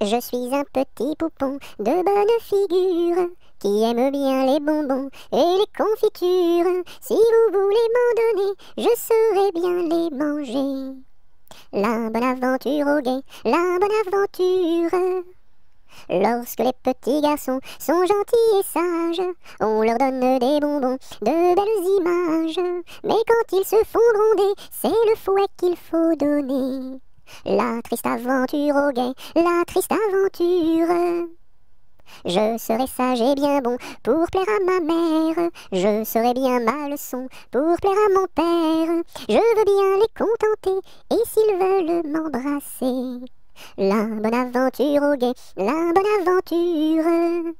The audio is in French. Je suis un petit poupon de bonne figure, qui aime bien les bonbons et les confitures. Si vous voulez m'en donner, je saurai bien les manger. La bonne aventure au guet, la bonne aventure. Lorsque les petits garçons sont gentils et sages, on leur donne des bonbons, de belles images. Mais quand ils se font gronder, c'est le fouet qu'il faut donner. La triste aventure au guet, la triste aventure. Je serai sage et bien bon pour plaire à ma mère. Je serai bien ma leçon pour plaire à mon père. Je veux bien les contenter et s'ils veulent m'embrasser. La bonne aventure au guet, la bonne aventure.